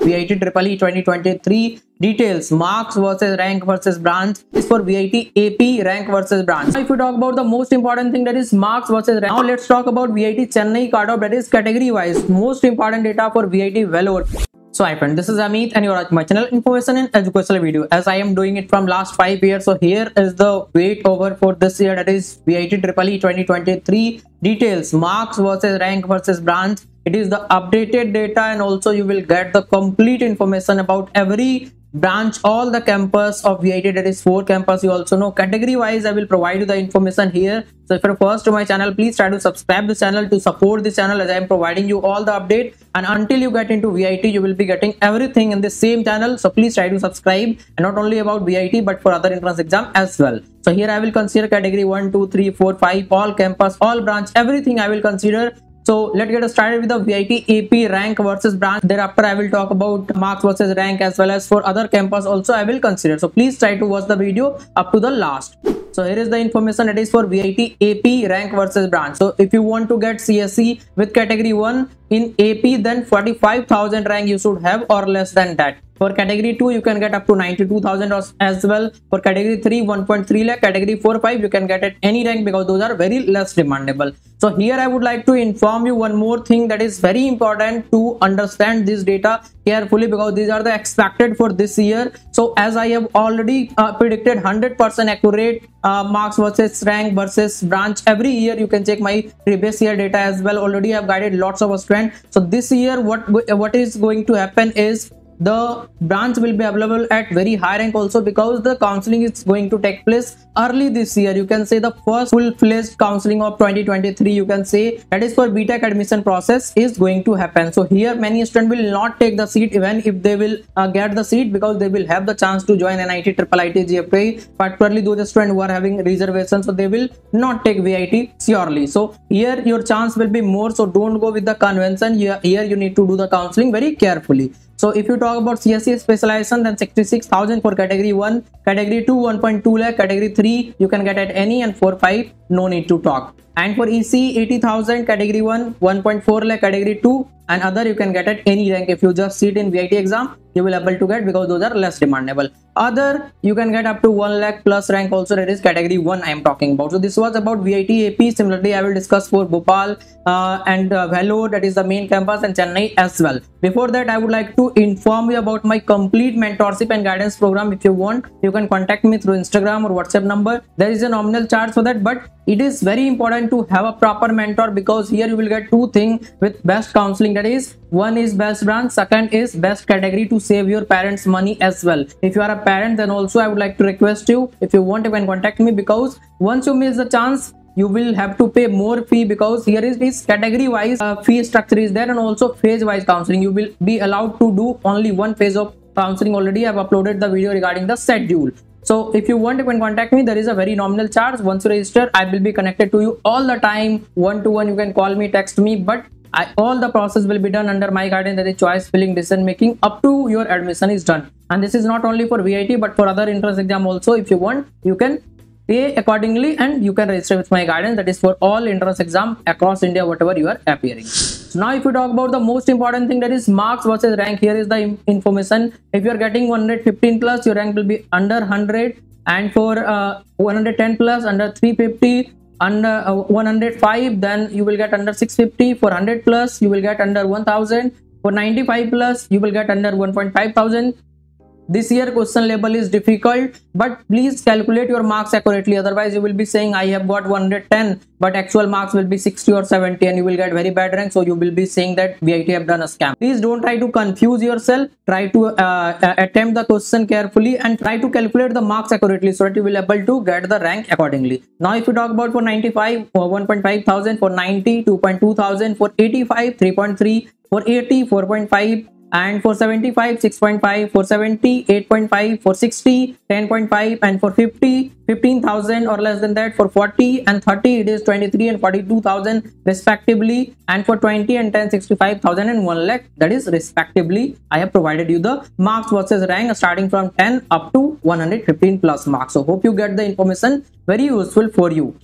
VITEEE 2023 details, marks versus rank versus branch is for VIT AP, rank versus branch. Now if you talk about the most important thing, that is marks versus rank. Now let's talk about VIT Chennai cutoff, that is category wise. Most important data for VIT Vellore. So hi friend, this is Amit and you are watching my channel Information and Educational Video. As I am doing it from last 5 years, so here is the weight over for this year, that is VITEEE 2023 details, marks versus rank versus branch. It is the updated data and also you will get the complete information about every branch, all the campus of VIT, that is 4 campus. You also know category wise I will provide you the information here. So if you're first to my channel, please try to subscribe this channel to support this channel, as I am providing you all the update, and until you get into VIT you will be getting everything in the same channel. So please try to subscribe, and not only about VIT but for other entrance exam as well. So here I will consider category 1, 2, 3, 4, 5, all campus, all branch, everything I will consider. So let's get started with the VIT AP, rank versus branch. Thereafter I will talk about marks versus rank, as well as for other campus also I will consider. So please try to watch the video up to the last. So here is the information, that is for VIT AP, rank versus branch. So if you want to get CSE with category 1 in AP, then 45,000 rank you should have or less than that. For category 2 you can get up to 92,000 as well. For category 3 1.3 lakh, category 4, 5 you can get at any rank, because those are very less demandable. So here I would like to inform you one more thing, that is very important to understand this data carefully, because these are the expected for this year. So as I have already predicted 100% accurate marks versus rank versus branch every year. You can check my previous year data as well. Already I have guided lots of strength. So this year what is going to happen is the branch will be available at very high rank also, because the counseling is going to take place early this year. You can say the first full-fledged counseling of 2023, you can say, that is for BTEC admission process is going to happen. So here many students will not take the seat, even if they will get the seat, because they will have the chance to join NIT, IIIT, GFA, particularly those students who are having reservations, so they will not take VIT surely. So here your chance will be more, so don't go with the convention. Here you need to do the counseling very carefully. So if you talk about CSE specialization, then 66,000 for category 1, category 2 1.2 lakh, category 3 you can get at any, and 4, 5 no need to talk. And for EC 80,000, category 1 1.4 lakh, category 2 and other you can get at any rank. If you just sit in VIT exam you will able to get, because those are less demandable. Other you can get up to 1 lakh plus rank also, that is category 1 I am talking about. So this was about VIT AP. Similarly I will discuss for Bhopal and Vellore, that is the main campus, and Chennai as well. Before that I would like to inform you about my complete mentorship and guidance program. If you want you can contact me through Instagram or WhatsApp number. There is a nominal charge for that, but it is very important to have a proper mentor, because here you will get 2 things with best counseling, that is one is best branch, second is best category, to save your parents money as well. If you are a parent, then also I would like to request you, if you want you can contact me, because once you miss the chance you will have to pay more fee, because here is this category wise fee structure is there, and also phase wise counseling. You will be allowed to do only one phase of counseling. Already I have uploaded the video regarding the schedule. So if you want you can contact me. There is a very nominal charge. Once you register I will be connected to you all the time, one-to-one. You can call me, text me, but all the process will be done under my guidance, that is choice filling, decision making up to your admission is done. And this is not only for VIT but for other entrance exam also. If you want you can pay accordingly and you can register with my guidance, that is for all entrance exam across India, whatever you are appearing. Now if you talk about the most important thing, that is marks versus rank. Here is the information. If you are getting 115 plus your rank will be under 100, and for 110 plus under 350, under 105 then you will get under 650, for 100 plus you will get under 1000, for 95 plus you will get under 1,500. This year question level is difficult, but please calculate your marks accurately, otherwise you will be saying I have got 110 but actual marks will be 60 or 70 and you will get very bad rank. So you will be saying that VIT have done a scam. Please don't try to confuse yourself. Try to attempt the question carefully and try to calculate the marks accurately, so that you will able to get the rank accordingly. Now if you talk about for 95 or 1,500, for 90 2,200, for 85 3.3, for 80 4.5, and for 75 6.5, for 70 8.5, for 60 10.5, and for 50 15,000 or less than that, for 40 and 30 it is 23 and 42,000 respectively, and for 20 and 10 65,000 and 1 lakh, that is respectively. I have provided you the marks versus rank starting from 10 up to 115 plus marks. So hope you get the information very useful for you.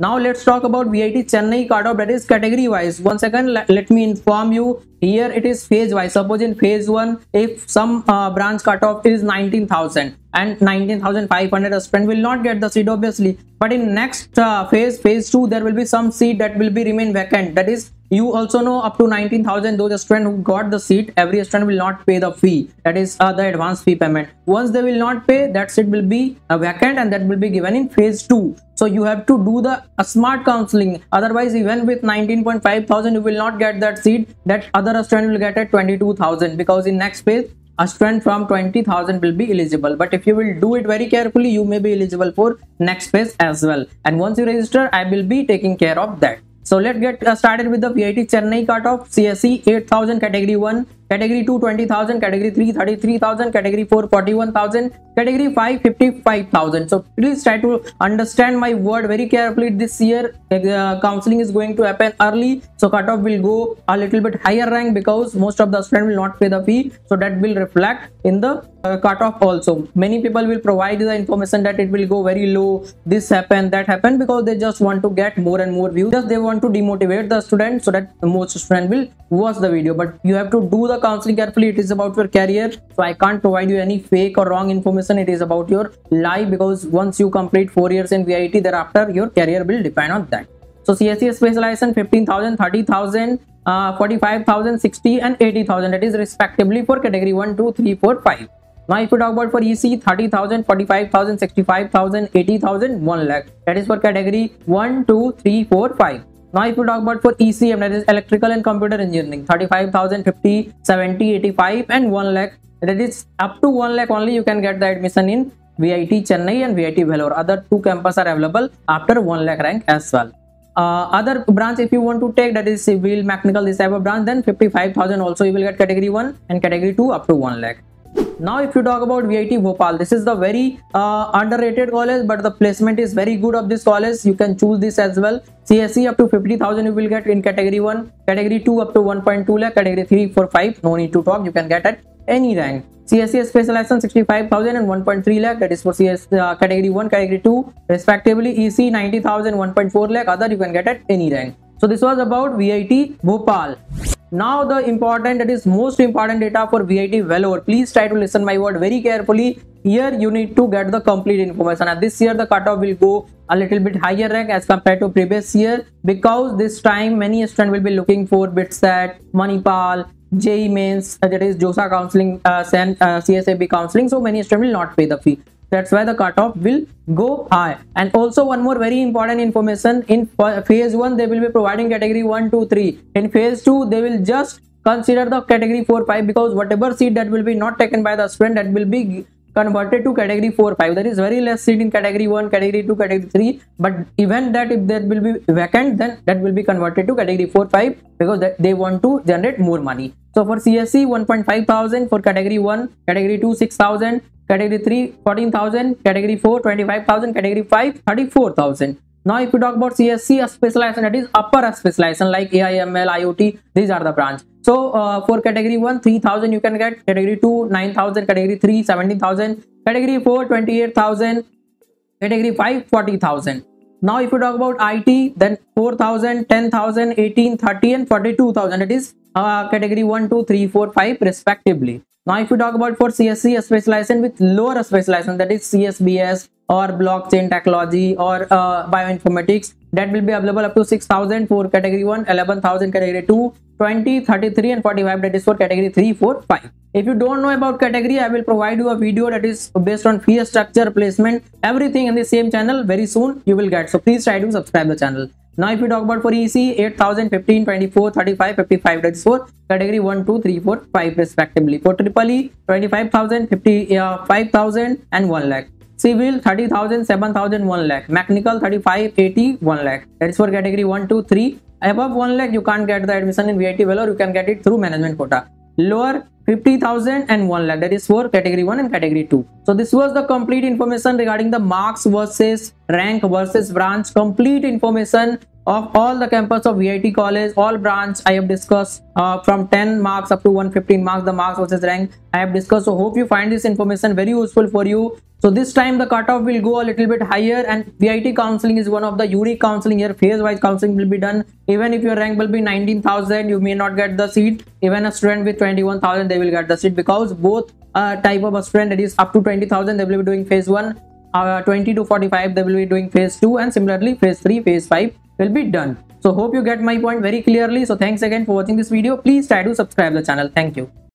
Now let's talk about VIT Chennai cutoff, that is category wise. Once again, let me inform you, here it is phase wise. Suppose in phase 1, if some branch cutoff is 19,000 and 19,500, a student will not get the seat obviously. But in next phase 2, there will be some seat that will be remain vacant. That is, you also know, up to 19,000, those students who got the seat, every student will not pay the fee. That is the advance fee payment. Once they will not pay, that seat will be vacant and that will be given in phase 2. So you have to do the smart counseling. Otherwise, even with 19,500, you will not get that seat. That other student will get at 22,000, because in next phase, a student from 20,000 will be eligible. But if you will do it very carefully, you may be eligible for next phase as well. And once you register, I will be taking care of that. So let's get started with the VIT Chennai cutoff. CSE 8,000, category 1, category 2 20,000, category 3 33,000, category 4 41,000, category 5 55,000. So please try to understand my word very carefully. This year counseling is going to happen early, so cutoff will go a little bit higher rank, because most of the students will not pay the fee. So that will reflect in the cutoff also. Many people will provide the information that it will go very low, this happened, that happened, because they just want to get more and more views. Just they want to demotivate the student so that most student will watch the video. But you have to do the counseling carefully. It is about your career, so I can't provide you any fake or wrong information. It is about your life, because once you complete 4 years in VIT, thereafter your career will depend on that. So CSE specialization 15,000, 30,000, 45,000, 60 and 80,000, that is respectively for category 1, 2, 3, 4, 5. Now if you talk about for EC, 30,000, 45,000, 65,000, 80,000, 1 lakh. That is for category 1, 2, 3, 4, 5. Now if you talk about for ECM, that is electrical and computer engineering, 35,000, 50, 70, 85 and 1 lakh. That is up to 1 lakh only you can get the admission in VIT Chennai and VIT Vellore. Other two campus are available after 1 lakh rank as well. Other branch if you want to take, that is civil, mechanical, this type of branch, then 55,000 also you will get category 1 and category 2 up to 1 lakh. Now if you talk about VIT Bhopal, this is the very underrated college, but the placement is very good of this college. You can choose this as well. CSE up to 50,000 you will get in category 1, category 2 up to 1.2 lakh, category 3, 4, 5, no need to talk, you can get at any rank. CSE specialization 65,000 and 1.3 lakh, that is for category 1, category 2 respectively. EC 90,000, 1.4 lakh, other you can get at any rank. So this was about VIT Bhopal. Now the important, that is most important data for VIT Vellore. Please try to listen my word very carefully. Here you need to get the complete information, and this year the cutoff will go a little bit higher rank as compared to previous year, because this time many students will be looking for BITSAT, Manipal, JEE mains, that is JOSA counseling, CSAB counseling. So many students will not pay the fee. That's why the cutoff will go high. And also one more very important information, in phase 1 they will be providing category 1, 2, 3. In phase 2 they will just consider the category 4, 5, because whatever seat that will be not taken by the student, that will be converted to category 4, 5. There is very less seat in category 1, category 2, category 3, but even that, if that will be vacant, then that will be converted to category 4, 5, because they want to generate more money. So for CSE 1,500, for category 1, category 2 6,000, category 3 14,000, category 4 25,000, category 5 34,000. Now if you talk about CSC specialization, that is upper specialization like AIML, IoT, these are the branch. So for category 1 3,000 you can get, category 2 9,000, category 3 17,000, category 4 28,000, category 5 40,000. Now if you talk about IT, then 4,000, 10,000, 18, 30 and 42,000, that is category 1, 2, 3, 4, 5 respectively. Now if you talk about for CSE specialization with lower specialization, that is CSBS or blockchain technology or bioinformatics, that will be available up to 6,000 for category 1, 11,000 category 2, 20, 33 and 45, that is for category 3, 4, 5. If you don't know about category, I will provide you a video that is based on fee structure, placement, everything in the same channel. Very soon you will get. So please try to subscribe the channel. Now if you talk about for EC 8,000, 15, 24, 35, 55, that is for category 1, 2, 3, 4, 5 respectively. For EEE 25,000, 55,000 and 1 lakh. Civil 30,000, 7,000, 1 lakh. Mechanical 35, 80, 1 lakh. That is for category 1, 2, 3. Above 1 lakh you can't get the admission in VIT Vellore, you can get it through management quota. Lower 50,000 and 1 lakh, that is for category 1 and category 2. So this was the complete information regarding the marks versus rank versus branch, complete information of all the campus of VIT college, all branch I have discussed from 10 marks up to 115 marks, the marks versus rank I have discussed. So hope you find this information very useful for you. So this time the cutoff will go a little bit higher, and VIT counseling is one of the unique counseling here. Phase wise counseling will be done. Even if your rank will be 19,000, you may not get the seat. Even a student with 21,000, they will get the seat, because both type of a student, that is up to 20,000, they will be doing phase 1, 20 to 45 they will be doing phase 2, and similarly phase 3, phase 5 will be done. So hope you get my point very clearly. So thanks again for watching this video. Please try to subscribe the channel. Thank you.